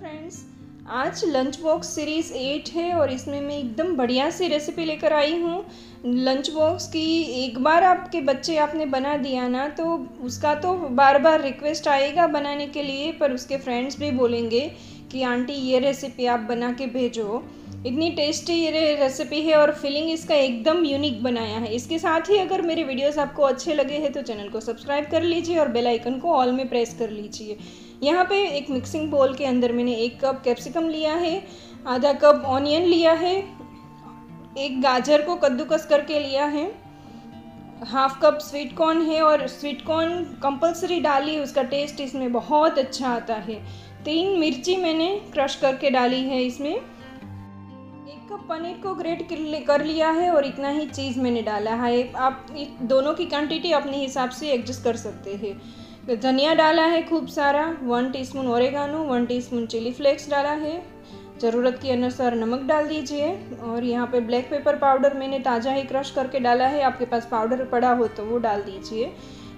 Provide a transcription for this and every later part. Friends, आज lunch box series 8 है और इसमें मैं एकदम बढ़िया सी रेसिपी लेकर आई हूँ लंच बॉक्स की। एक बार आपके बच्चे आपने बना दिया ना तो उसका तो बार बार रिक्वेस्ट आएगा बनाने के लिए, पर उसके फ्रेंड्स भी बोलेंगे कि आंटी ये रेसिपी आप बना के भेजो, इतनी टेस्टी ये रेसिपी है और फीलिंग इसका एकदम यूनिक बनाया है। इसके साथ ही अगर मेरे वीडियोस आपको अच्छे लगे हैं तो चैनल को सब्सक्राइब कर लीजिए और बेल आइकन को ऑल में प्रेस कर लीजिए। यहाँ पे एक मिक्सिंग बोल के अंदर मैंने 1 कप कैप्सिकम लिया है, आधा कप ऑनियन लिया है, 1 गाजर को कद्दूकस करके लिया है, 1/2 कप स्वीट कॉर्न है और स्वीट कॉर्न कंपलसरी डालिए, उसका टेस्ट इसमें बहुत अच्छा आता है। 3 मिर्ची मैंने क्रश करके डाली है इसमें, 1 कप पनीर को ग्रेट कर लिया है और इतना ही चीज़ मैंने डाला है। आप दोनों की क्वांटिटी अपने हिसाब से एडजस्ट कर सकते हैं। धनिया डाला है खूब सारा, 1 teaspoon oregano, 1 teaspoon chilli flakes डाला है, ज़रूरत के अनुसार नमक डाल दीजिए और यहाँ पे ब्लैक पेपर पाउडर मैंने ताज़ा ही क्रश करके डाला है, आपके पास पाउडर पड़ा हो तो वो डाल दीजिए।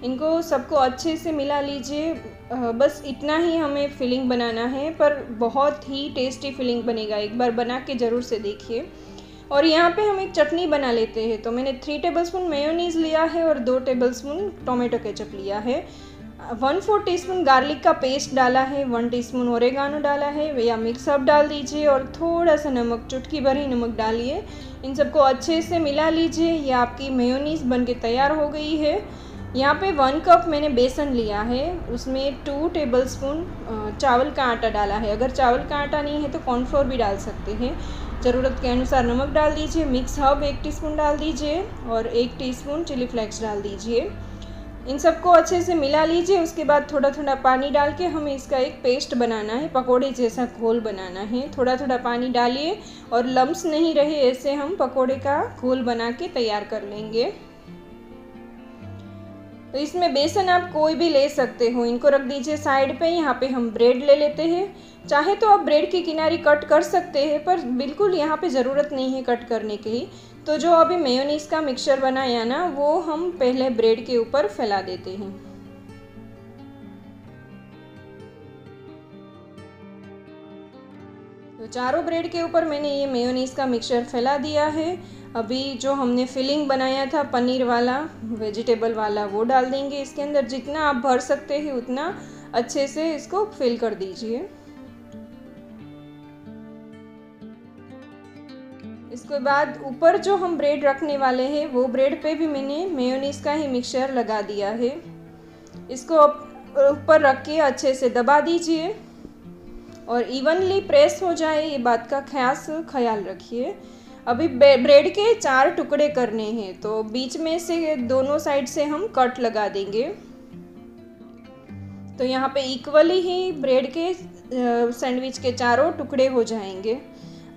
इनको सबको अच्छे से मिला लीजिए, बस इतना ही हमें फिलिंग बनाना है, पर बहुत ही टेस्टी फिलिंग बनेगा, एक बार बना के ज़रूर से देखिए। और यहाँ पे हम एक चटनी बना लेते हैं, तो मैंने 3 टेबलस्पून मेयोनीज़ लिया है और 2 टेबलस्पून टोमेटो केचप लिया है, 1/4 टीस्पून गार्लिक का पेस्ट डाला है, 1 टीस्पून ओरेगानो डाला है या मिक्स अप डाल दीजिए और थोड़ा सा नमक, चुटकी भर ही नमक डालिए। इन सबको अच्छे से मिला लीजिए। यह आपकी मेयोनीज़ बन के तैयार हो गई है। यहाँ पे 1 कप मैंने बेसन लिया है, उसमें 2 टेबलस्पून चावल का आटा डाला है, अगर चावल का आटा नहीं है तो कॉर्नफ्लोर भी डाल सकते हैं, ज़रूरत के अनुसार नमक डाल दीजिए, मिक्स हर्ब 1 टीस्पून डाल दीजिए और 1 टीस्पून चिली फ्लेक्स डाल दीजिए। इन सबको अच्छे से मिला लीजिए। उसके बाद थोड़ा थोड़ा पानी डाल के हमें इसका एक पेस्ट बनाना है, पकोड़े जैसा घोल बनाना है। थोड़ा थोड़ा पानी डालिए और लम्स नहीं रहे ऐसे हम पकोड़े का घोल बना के तैयार कर लेंगे। तो इसमें बेसन आप कोई भी ले सकते हो, इनको रख दीजिए साइड पे। यहाँ पे हम ब्रेड ले लेते हैं, चाहे तो आप ब्रेड की किनारी कट कर सकते हैं, पर बिल्कुल यहाँ पे ज़रूरत नहीं है कट करने की। तो जो अभी मेयोनीज़ का मिक्सचर बनाया ना वो हम पहले ब्रेड के ऊपर फैला देते हैं। तो चारों ब्रेड के ऊपर मैंने ये मेयोनीज़ का मिक्सचर फैला दिया है। अभी जो हमने फिलिंग बनाया था पनीर वाला, वेजिटेबल वाला, वो डाल देंगे इसके अंदर। जितना आप भर सकते हैं उतना अच्छे से इसको फिल कर दीजिए। इसके बाद ऊपर जो हम ब्रेड रखने वाले हैं वो ब्रेड पे भी मैंने मेयोनीज़ का ही मिक्सचर लगा दिया है। इसको ऊपर रख के अच्छे से दबा दीजिए और इवनली प्रेस हो जाए, ये बात का खास ख्याल रखिए। अभी ब्रेड के 4 टुकड़े करने हैं, तो बीच में से दोनों साइड से हम कट लगा देंगे। तो यहाँ पे इक्वली ही ब्रेड के सैंडविच के 4 टुकड़े हो जाएंगे।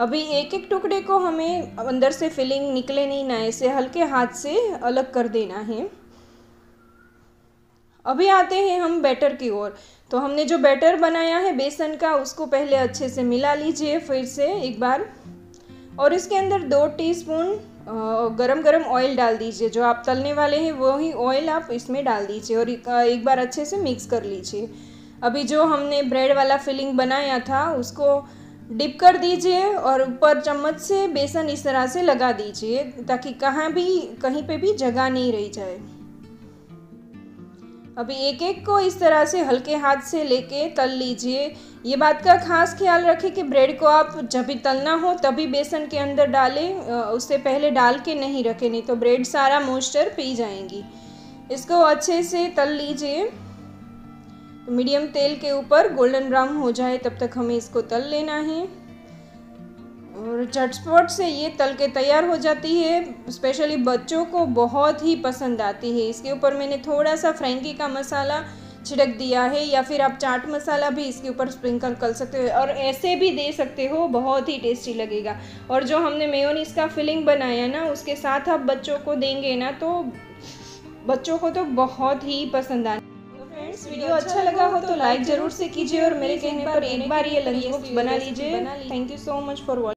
अभी एक एक टुकड़े को हमें अंदर से फिलिंग निकले नहीं ना, ऐसे हल्के हाथ से अलग कर देना है। अभी आते हैं हम बैटर की ओर। तो हमने जो बैटर बनाया है बेसन का, उसको पहले अच्छे से मिला लीजिए फिर से एक बार और इसके अंदर 2 टीस्पून गरम गरम ऑयल डाल दीजिए। जो आप तलने वाले हैं वो ही ऑयल आप इसमें डाल दीजिए और एक बार अच्छे से मिक्स कर लीजिए। अभी जो हमने ब्रेड वाला फिलिंग बनाया था उसको डिप कर दीजिए और ऊपर चम्मच से बेसन इस तरह से लगा दीजिए ताकि कहीं पे भी जगह नहीं रह जाए। अभी एक एक को इस तरह से हल्के हाथ से लेके तल लीजिए। ये बात का खास ख्याल रखें कि ब्रेड को आप जब भी तलना हो तभी बेसन के अंदर डालें, उससे पहले डाल के नहीं रखें, नहीं तो ब्रेड सारा मॉइस्चर पी जाएंगी। इसको अच्छे से तल लीजिए, मीडियम तेल के ऊपर गोल्डन ब्राउन हो जाए तब तक हमें इसको तल लेना है और झटपट से ये तल के तैयार हो जाती है। स्पेशली बच्चों को बहुत ही पसंद आती है। इसके ऊपर मैंने थोड़ा सा फ्रेंकी का मसाला छिड़क दिया है या फिर आप चाट मसाला भी इसके ऊपर स्प्रिंकल कर सकते हो और ऐसे भी दे सकते हो, बहुत ही टेस्टी लगेगा। और जो हमने मेयोनीज़ का फिलिंग बनाया ना उसके साथ आप बच्चों को देंगे ना तो बच्चों को तो बहुत ही पसंद आना। वीडियो अच्छा लगा हो तो लाइक जरूर से कीजिए और मेरे कहने पर एक बार ये लंच बॉक्स बना लीजिए। Thank you so much for watching.